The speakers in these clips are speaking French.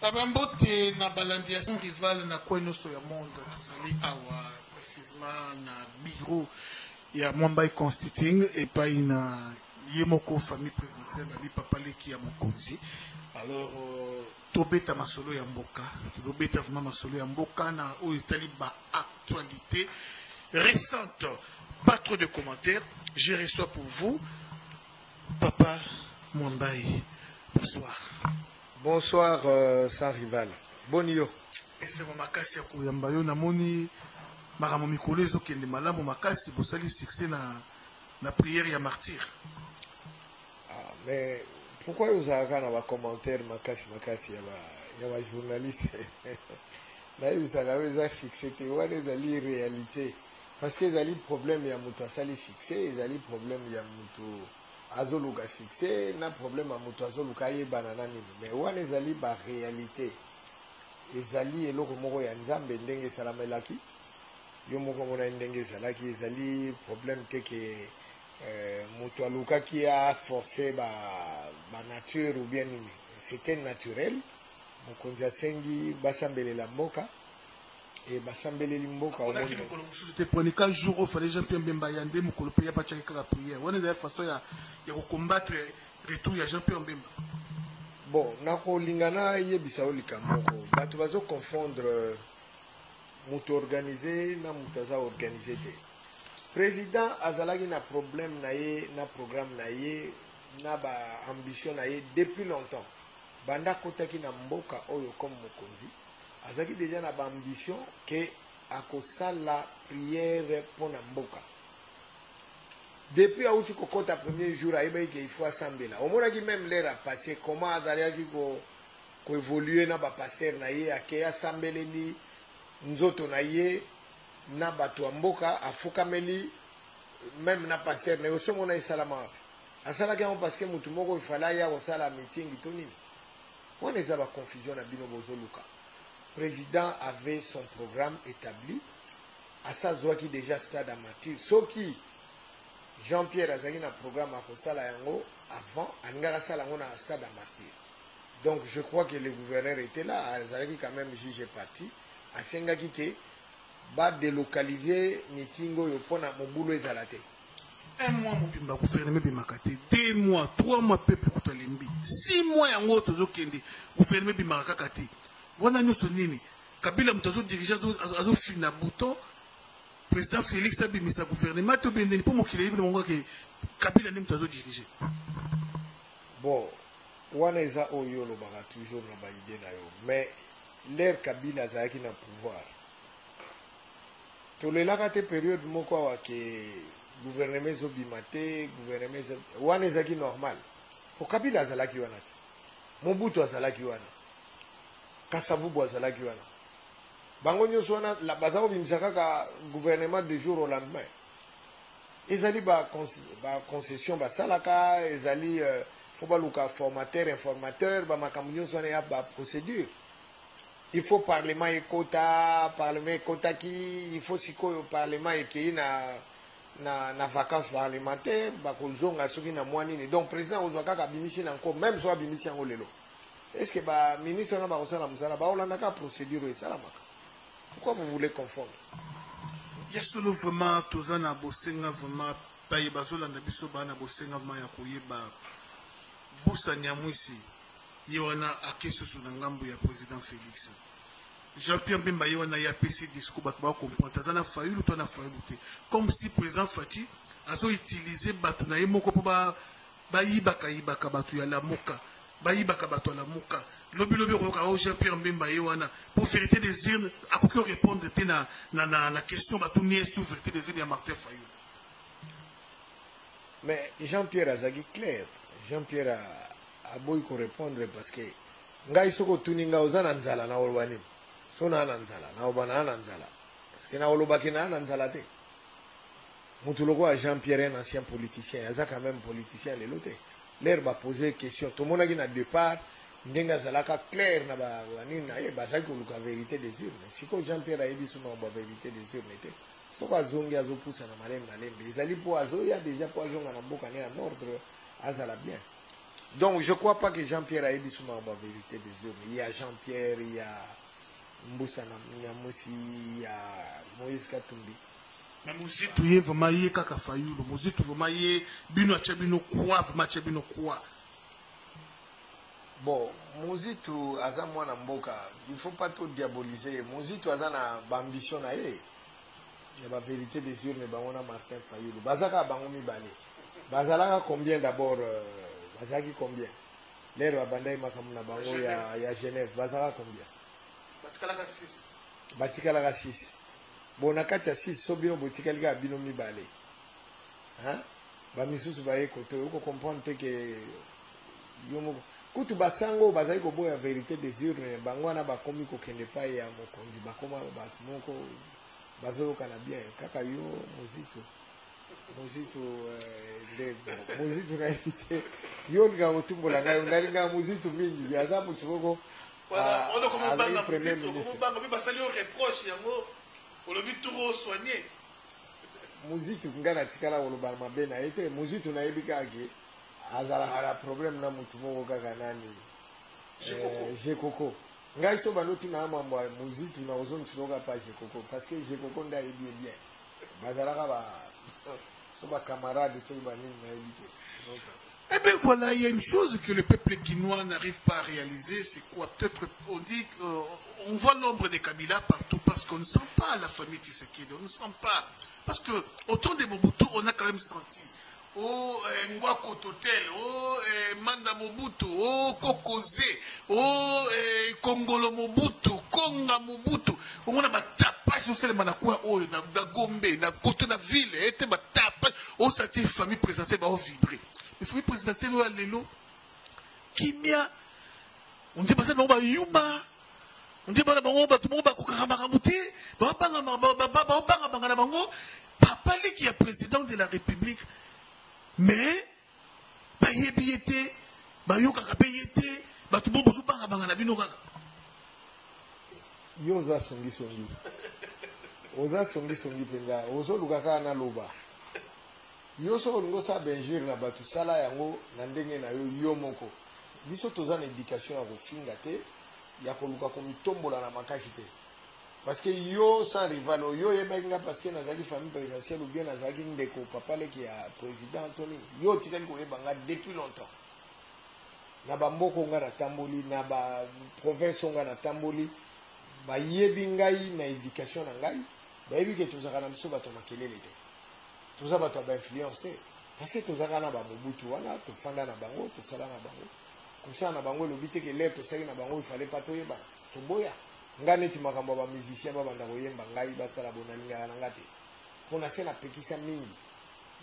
Tabambote na balandiation rivale na koino so ya monde tozali awa précisément na bureau ya Mumbai Constituting et pas na yemoko famille présidentielle babi papaleki ya mokonzi alors tobeta masolo ya mboka tobeta vraiment masolo ya mboka na o itali ba actualité récente pas trop de commentaires je reçois pour vous papa Mumbai bonsoir. Bonsoir, sans rival. Bonjour. Et c'est mon makasi à Kouyambayo, Namoni, Maramomikole, Zokendemala, mon makasi, Bossali, succès dans la prière et à martyr. Ah, mais pourquoi vous avez un commentaire, makasi, il y a un journaliste. Vous avez un succès, vous avez une réalité. Parce que vous avez un problème, il y a un succès, vous avez un problème, il y a un. Azoluka succès, n'a problème à moto azoluka ye banana ni mais on les alliés par réalité. Les alliés et l'autre moro yanzambe ndenge salamelaki. Yo moko mona ndenge salaki les alliés problème que moto aluka qui a forcé ba nature ou bien c'était naturel. Mon konza sengi basambele la mboka et basambele limboka au monde. C'était pour les 4 jours où fallait Jean-Pierre Mbayandé mukolopeya pas chaque la prière. On est de façon à combattre retour à Jean-Pierre Mbemba. Bon, nako lingana yebisao likamoko. Bato bazo confondre muto organisé na mutaza organisé te. Président azalaki na problème naye na programme naye na ba ambition naye depuis longtemps. Banda kota ki na mboka oyo comme mokonzi. Azaki déjà na ambition que à cause la prière pour Namboka. Depuis à où tu cocotes premier jour à Ibe qu'il faut assembler là. Au moment qui même l'air a passé comment d'aller qui ko évoluer na ba pasteur na yé à que assembler ni nzoto na yé na ba to Mboka à Fukameli même na pasteur na aussi mon ay salama. Asala ki on parce que mutu moko il fallait ya au sala meeting itoni. On les a ba confusion na bino bozoluka. Le président avait son programme établi. Assanzoaki déjà stade amateur. Sauf qui Jean-Pierre Assanzoaki n'a programme à Kosala Yango avant à Ngarasala on a stade amateur. Donc je crois que le gouverneur était là. Assanzoaki quand même jugé parti. Asengaki qui va délocaliser Nitingo Yopona Mobutu Zalate. 1 mois Mobimba gouvernement bimakate, 2 mois, 3 mois peuple Kotolembi, 6 mois Yango Tozokende gouvernement bimakate. Wana nyonso nini Kabila mtazo dirigeant azo fina bouton président Félix Kabila sa gouvernement to bendeni pour mokile yibe mongo ke Kabila ni mtazo diriger. Bon, wana eza oyo lo baka toujours na ba idée na yo, mais l'air Kabila zaki na pouvoir. To le lakate période moko wa ke gouvernement zo bimate, gouvernement wana ezaki normal. O Kabila zalaki wana. Mobutu azalaki wana. Kasavu Boazala Guana. Bangonyo Swana, la Bazao Bimsaka, gouvernement de jour au lendemain. Ils allaient par concession, par Salaka, ils allaient, faut pas le cas formateur, informateur, par Macamunyo Swana, par procédure. Il faut parlement et quota, parlement et quota qui, il faut si quoi parlement et qui na vacances parlementaires, par Kolzonga, ceux qui n'ont moins ni. Donc, président Ouzaka Kabimisi encore, même soit Bimisi en Olelo. Est-ce que le ministre n'a pas de procédure? Pourquoi vous voulez confondre? Il y a solo vraiment tous les gens qui ont vraiment payé baso la nabiso ba na bosenga vraiment ya koyeba busa nyamwisi yona akesu sunangambu ya président Félix Jean-Pierre Bemba yona ya PC discours ba comprendre tazana fayulu to na fayuluté comme si président Fati azo utiliser batu na yemoko po ba yibaka yibaka batu ya la moka. Baïbaka Batola Mouka, Lobi Roka, Jean-Pierre Mbemba Yoana, pour vérité des urnes, à quoi répondre à la question de la souveraineté des urnes à Martin Fayou. Mais Jean-Pierre Azagui clair, Jean-Pierre a beau répondre parce que Ngaïsoko Tuninga Ozana Nzala na Olwanim, Sona Nanzala, Naobana Nanzala, parce que Naolobakina Nanzalate. Moutoulogo a Jean-Pierre, un ancien politicien, Azaka même politicien, les lotés. L'air va poser question. Tout le monde a départ, Ndenga Zalaka clair na ba bazaki koluka vérité des urnes. Si ko Jean-Pierre a dit sur la vérité des urnes était. Soka zongi azo poussa na malem na lembe. Ezali po azo ya déjà po azo na mboka ni en ordre azala bien. Donc, je ne crois pas que Jean-Pierre a dit souvent la vérité des hommes. Il y a Jean-Pierre, il y a Mboussa, il y a Moussi, il y a Moïse Katumbi. Mais Moussi, tu es vraiment kakafayou. Moussi, tu es vraiment bino chebino kwa, vraiment chebino kwa. Bon, Moussi, tu as moi na mboka. Il ne faut pas tout diaboliser. Moussi, tu as une ambition. Il y a la vérité des urnes, mais on a Martin Fayulu. Bazaka Bangumi Bali. Bazalaka combien d'abord Bazaki combien L'air à Bandai Makamuna Bango, il y a Genève. Bazaka combien Batikalaka 6. Batikalaka 6. Bon, on 6, Sobino Botikalaka Binomi Bali. Hein Bamisus Baye Koto, vous comprenez que. Koutou Basango, Bazaki Kobo, la vérité des urnes, Bangwana Bakomi Kokene Paye, Mokondi Bakoma, Batmoko. Bazo Kanabia, Kakayo, Mozito. Mozito, Mozito, réalité. Yolga, Otumbola, Nalinga, Mozito, Mindi, Yada, Moutogo. Voilà, on ne commence pas dans le monde. On va saluer au reproche, Yamo. On le but tout soigné. Mozito, Ngana Tikala, Oloba, Mabena, et Mozito, Naibikage. Azala, problème, Namutumo, Kaganani. J'ai coco. Ngai so banoti na mambo muziki na ozoni tunoka pa jekoko parce que jekoko nda ebi bien bazalaka ba so ba camarades so ba nini na ebi. Eh bien voilà, il y a une chose que le peuple guinois n'arrive pas à réaliser, c'est quoi? Peut-être on dit on voit l'ombre des Kabila partout parce qu'on ne sent pas la famille Tshisekedi, on ne sent pas parce que au temps des Mobutu, on a quand même senti oh Ngwako Totel, oh Manda Mobutu, oh Kokoze, oh Kongolo Mobutu, Konga Mobutu. On a tapage sur les Manakwa, oh na Gombe, na côté de la ville, et te tapage, oh ça t'est famille présidentielle, bah on vibre. Mais famille présidentielle, oh allélo, Kimia, on dit pas ça, non bah Yuma, on dit pas la bango, bah tout le monde bah Kokaramaramouté, bah banga la bango, papa lui qui est président de la République. Mais, yoza songi songi. Oza songi songi penza. Ozo lukaka na loba. Yoso ngosa benjir na batu sala yango nandenge na yo moko. Biso toza na éducation ya kofinga te ya koluka komitombola na makasi te. Parce que yo sans rival, yo yebenga parce que nazaki famille présidentielle ou bien nazaki ndeko papa le qui a président Anthony yo titel ko yebanga depuis longtemps na bamboko nga na tamboli na ba province nga na tamboli ba yebingai na éducation na ngai ba yebi ke tozaka na biso bato makelele te toza bato ba influence te parce que tozaka na ba Mobutu wana tofanda na bango tosala na bango kusana na bango lobite ke leto sai na bango il fallait pas toyeba toboya ngane ti makambo ba musicien ba banda koyemba ngai ba sala bonalinga na ngate pona sena pekisa mingi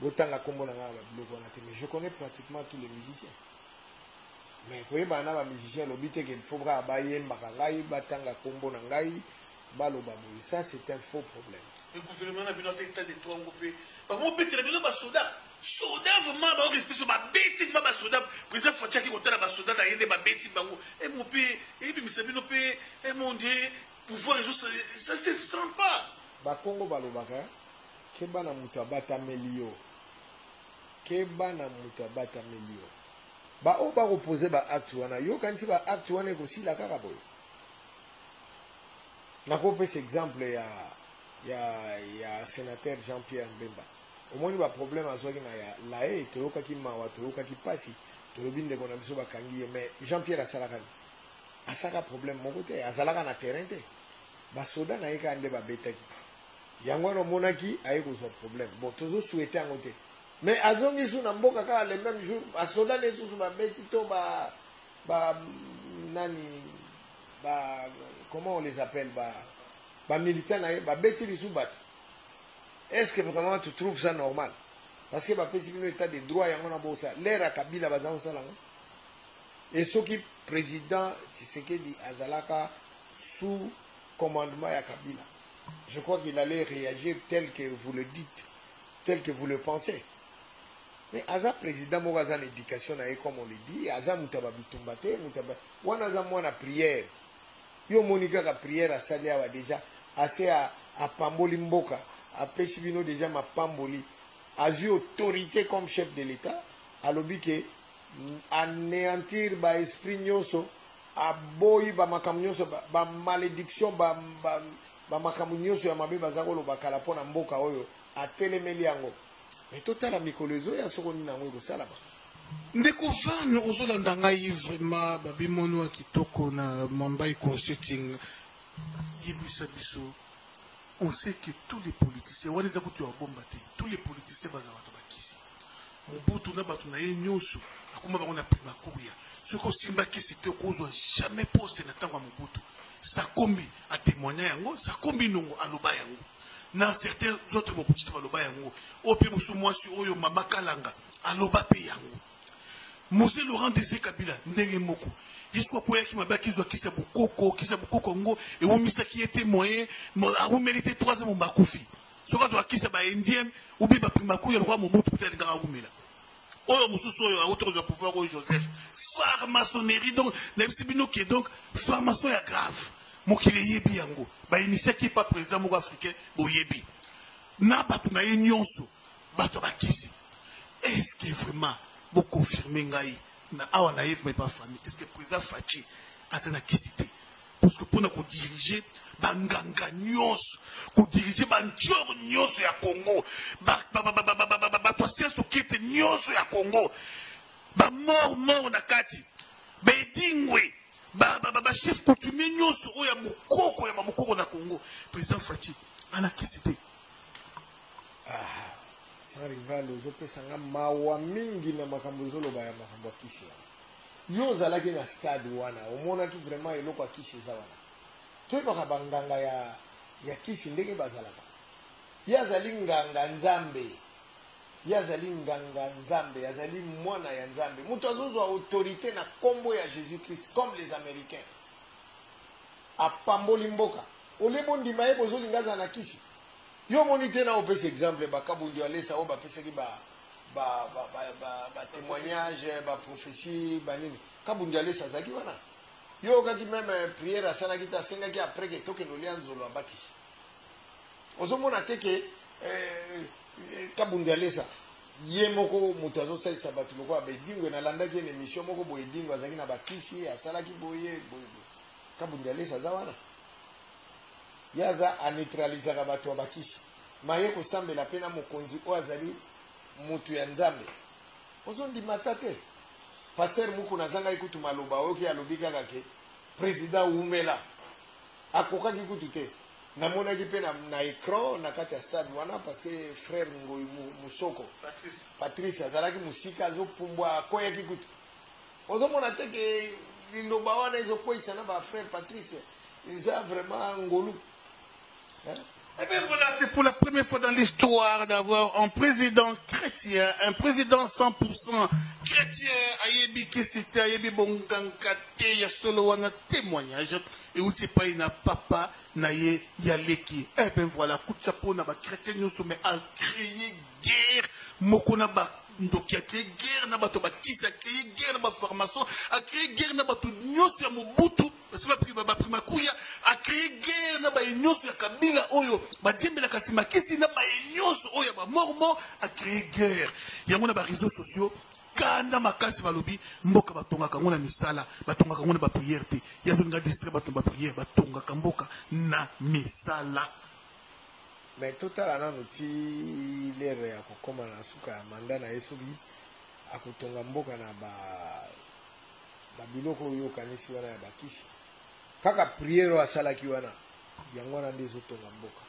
botanga kombo na ngaba biloko na te mais je connais pratiquement tous les musiciens mais koyemba na ba musicien lobite qu'il faut bra ba yemba ngai ba tanga kombo na ngai ba loba boyi ça c'est un faux problème. Le gouvernement na bino teta de toi ngopé ba mo betre bino ba soda vraiment ba respect ba beti ba soda président Fatia qui kotala ba soda na yende ba beti bango et mon pays et puis misabino pays et mon Dieu pouvoir juste ça se sent pas ba Congo ba lobaka ke bana mutabata melio ba o ba reposer ba acte wana yo kanti ba acte wana ko sila kaka boy na ko pe exemple ya sénateur Jean-Pierre Mbemba. Au moins, il y a un problème à ce qu'il y a là, et tout qui m'a qui passe, tout le monde qu'on a besoin de Kangi, mais Jean-Pierre a ça un problème, mon côté, a ça un terrain, bas soda n'a qu'à aller bas bête. Yangon au monaki a eu son problème. Bon, tous souhaitaient en côté. Mais à Zongi sous Nambokaka le même jour, à soda les sous ma bétito, bah, nani, bah, comment on les appelle, bah, militaire, bah, bétit les sous-battes. Est-ce que vraiment tu trouves ça normal? Parce que ma présidente état des droits, il y a un bon ça. L'air à Kabila, il y a un salon. Et ce qui président Tshisekedi Azalaka sous commandement à Kabila, je crois qu'il allait réagir tel que vous le dites, tel que vous le pensez. Mais Aza président, moi, Aza l'éducation, comme on le dit, Aza Moutababitumbate, Moutababitumbate, Wanaza moi la prière. Yo Monika la prière à Salia déjà, assez à Pambolimboka. Après Sibino déjà m'a pamboli, a eu autorité comme chef de l'État, à l'objet que anéantir ba esprit nyoso aboyi ba makamunyoso ba malédiction ba makamunyoso ya mabe bazako lo bakala pona mboka oyo atelemeli yango metotala mikolezo ya soko ni nango salama ndeko fan ozolanda ngai vraiment babimono akitoko na Mumbai consulting yebisa biso. On sait que tous les politiciens, tous les politiciens jamais posté ça commet à témoigner, ça commet à l'obayango. Dans certains autres politiciens à l'obayango, au pays où moi sur Oyo Mamakalanga, à l'obayango. Monsieur Laurent Désiré Kabila, n'est moko. Qui m'a qui sa qui sa Congo et où qui était moyen, où mérité 3 ans mon bakoufi. Ce qui sa indien, ou bien le roi mon oh, Joseph. Farmaçonnerie donc, qui est donc farmaçon grave. Mon qui est bien, qui pas présent mon africain, ou yebi. N'a pas est-ce que vraiment, vous confirmez est-ce que le président Fachi a une activité parce que pour nous diriger Banganga Nyos, pour diriger Bandior Nyos et à Congo, Batoisien Soukite Nyos et à Congo, Bamor Nakati, Bedingwe, Chef Coutumier Nyos ou Yamukoko, Yamukoko na Congo. Président Fachi, a une activité. Sans rival, aux autres sanga mawa mingi na makambuzolo ba ya makambo kisi wana. Yo zalaki na stade wana, omona ki vraiment eloko akisi za wana. Toi baka banganga ya kisi ndenge bazalaka. Yazali nganga nzambe. Yazali nganga nzambe, yazali mwana ya nzambe. Mutu azozwa autorité na kombo ya Jésus-Christ comme les Américains. A pamboli mboka. Ole bondi maye bozoli ngaza na kisi. Yo monité na opé exemple bakabundi alesa o ba peseki ba témoignage ba prophétie banini kabundi alesa zaki wana yo kaki même prière asala kita senga ki après que toke no lianzo lo abaki ozomona teke kabundi alesa ye moko mutazo sai sabatu moko abedingwe na landaki ne mission moko boedingwa zaki na bakisi asala ki boye kabundi alesa zawana yaza anetraliza kabatu abakisi maye kusambe la pena mukonzi ozali mutu ya nzambe ozondi matate passer muko nazanga ikutu maloba oki alobika kake president umela akoka kikutu te namona ki pena na écran na kati ya stade wana parce que frère ngoi musoko Patrice azalaki musika azopumbwa koya kikutu ozomona te ke liloba wana ezokoitsa na ba frère Patrice ils ont vraiment ngolu. Hein? Eh bien voilà, c'est pour la première fois dans l'histoire d'avoir un président chrétien, un président 100% chrétien, Ayebi Kisite, Ayebi Bongankate, Yasolowana témoignage, et où c'est pas une papa, Naye Yaleki. Eh bien voilà, coup de chapeau, on a chrétien, nous sommes à créer guerre, Mokona Bak. Donc il a créé guerre na bato bakisa, créé guerre na ba formation, a créé guerre na bato nyonso ya Mobutu, c'est pas privé ba prima kuya, a créé guerre na ba nyonso ya Kabila oyo, ba dimbela kasima kisi na ba nyonso oyo ba mormon, a créé guerre. Yango na ba réseaux sociaux, kanda makasi balobi, mboka batonga kango na misala, batonga kango na ba prière te. Ya zonga distrait bato ba prière, batonga kamboka na misala. Mais total ana noti lere ya kokoma na suka ya mandana yesubi akutonga mboka na ba biloko yo kanisi wana ya bakisi kaka priero asala ki wana yango na ndezo tonga mboka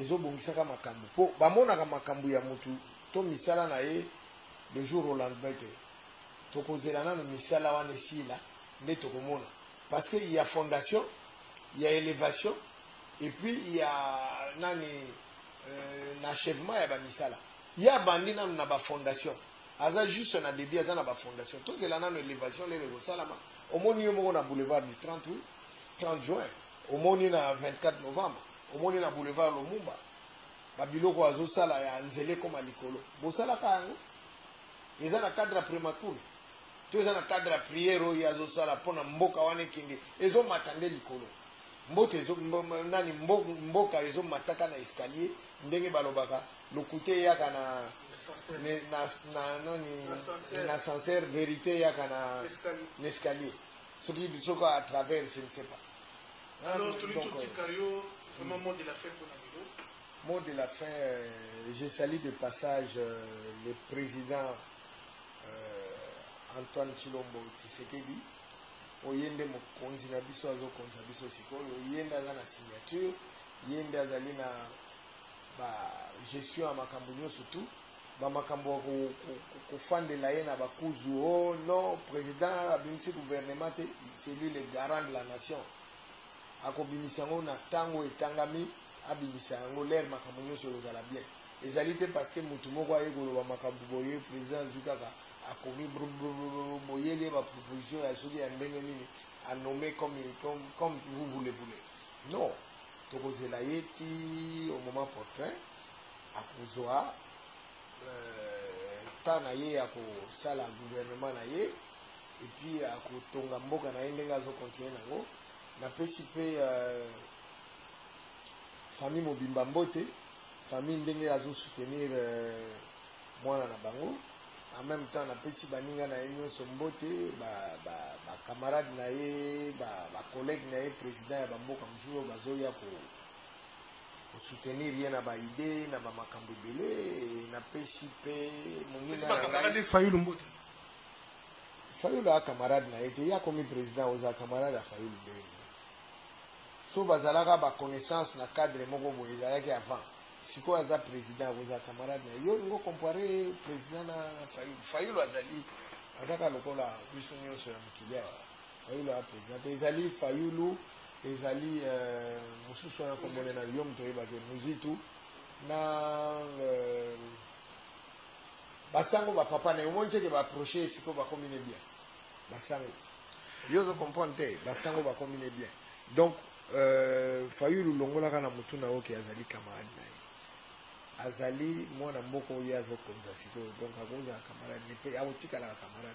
ezo bongisaka makambo po bamona ka makambo ya mutu to misala na ye le jour au lendemain ke tokozela nanu misala wana sila nde tokomona parce que il y a fondation il y a élévation et puis il y a l'achèvement ya ba misala ya bandi nanu na ba fondation aza juste na début aza na ba fondation to zela nanu élévation les salama au moni yo moko na boulevard du 30 juin au moni na 24 novembre au moni na boulevard Lumumba ba biloko azo sala ya nzele koma likolo bosala kango eza na cadre primature to eza na cadre priero ya azo sala pona mboka wana kingi ezo matande likolo mbote zo nani mboka ezo mataka na escalier ndenge balobaka lokute yaka na na sincère vérité ya kana l'escalier ce qui dit soko à travers je ne sais pas alors tout tikayo vraiment mot de la fin pour mot de la fin je salue de passage le président Antoine Chilombo Tisekébi oyende mo konzina biso azo konza biso sikolo yenda za na signature yenda za lina ba gestion makambo nyoso tout ba makambo ko fandela yena ba kuzu oh non président abimisi gouvernement c'est lui le garant de la nation akobimisa ngo na tango etangami abimisa ngo l'air makambo nyoso ezala bien ezali te parce que mutu moko ayekolo ba makambo boye président zukaka a commis boyele ba proposition ya soki ya ndenge nini a nommer comme vous voulez non tokozela yeti au moment opportun a kozoa tana ye a ko sala gouvernement na ye et puis a ko tonga mboka na ye ndenge azo continuer nango na pesi pe famille mobimba mbote famille ndenge azo soutenir mwana na bango en même temps na pesi baninga na ye nyonso mbote ba camarade na ye ba collègue na ye président ya bamboka mzulo bazoya ko soutenir ye na ba idée na ba makambo belé na pesi pe moninga na camarade Fayulu mbote Fayulu a camarade na ye te ya komi président oza camarade a Fayulu belé so bazalaka ba connaissance na cadre moko bo ezalaki avant si quoi ça président vous a camarade yo ngo comparer président na Fayulu azali azaka lokola biso nyonso ya mkilia Fayulu a président ezali Fayulu ezali mususu ya komone na yo mto eba ke muzitu na basango ba papa na umonje ke ba approcher siko ba combiner bien basango yo zo comprendre te basango ba combiner bien donc Fayulu longola kana mutuna oke azali camarade azali mwana mboko yazo konza siko donc akoza camarade ne pe awotika la camarade.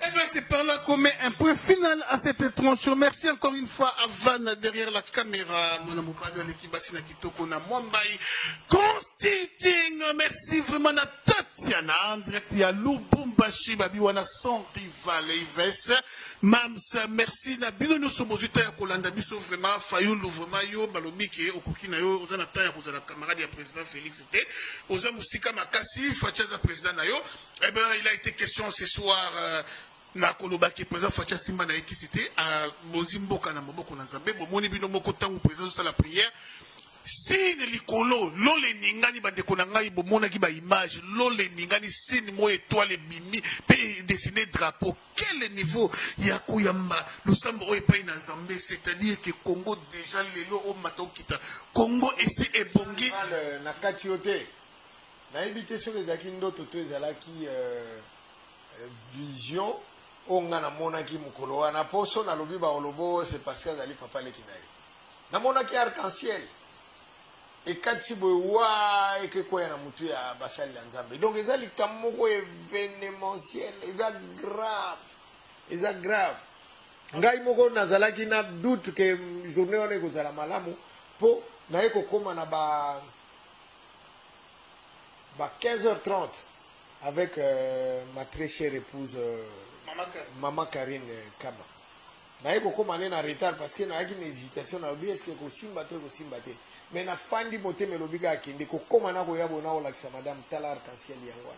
Eh bien c'est par là qu'on met un point final à cette étrange. Merci encore une fois à Van derrière la caméra. Mon amour Pablo Nekibasina Kitoko na Mumbai. Constituting, merci vraiment à Tatiana en direct ya Lubumbashi Babiwana sans rival Ives. Mams, merci na bino nous sommes auditeurs Kolanda biso vraiment Fayulu vraiment yo balobi ke okokina yo ozana taya kozala camarade ya président Félix Té. Oza musika makasi fachaza président na yo. Eh bien il a été question ce soir na kolobaki président Fatia Simba na ekisité à Bozimboka na maboko na Nzambe bomoni bino moko tangu président sala prière sine likolo lole ningani bandeko na ngai bomonaki ba image lole ningani sine mo étoile bimi pe dessiner drapeau quel niveau ya koyamba losambo o epai na Nzambe c'est-à-dire que Congo déjà lelo o matokita Congo esi ebongi na katiote na invitation ezaki ndoto to ezalaki vision ongana monaki mukolo wana poso na lobi ba olobo c'est parce que azali papa leki nae na monaki arc-en-ciel et katibwe wa et que koya na mutu ya basali la Nzambe donc ezali kamoko événementiel ezali grave ngai moko nazalaki na doute que journée wana ekozala malamu po na eko koma na ba 15h30 avec ma très chère épouse Maman Karine Kama. Je suis en retard parce que j'ai une hésitation. Est-ce que je suis en retard? Mais je suis en retard. Je suis en retard. Je suis en retard.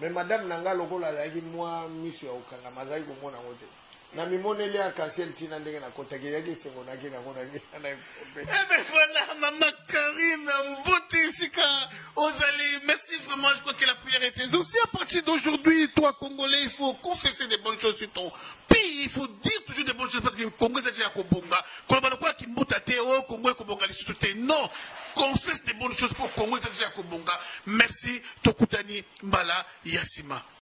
Mais madame Nanga Logola a dit moi, monsieur Okanga, Mazaï, mon amour. Na mimone le arc-en-ciel tina ndenge na kota geyage sengo na kina ngona na informé. Eh ben voilà Maman Karine Mbote Sika Ozali, merci vraiment, je crois que la prière était aussi à partir d'aujourd'hui. Toi Congolais, il faut confesser des bonnes choses sur ton pays, il faut dire toujours des bonnes choses parce que Congo c'est déjà kobonga. Kolobana kwa kimbuta te o Congo kobonga lisusu te non. Confesse des bonnes choses pour Congo c'est déjà kobonga. Merci Tokutani Mbala Yassima.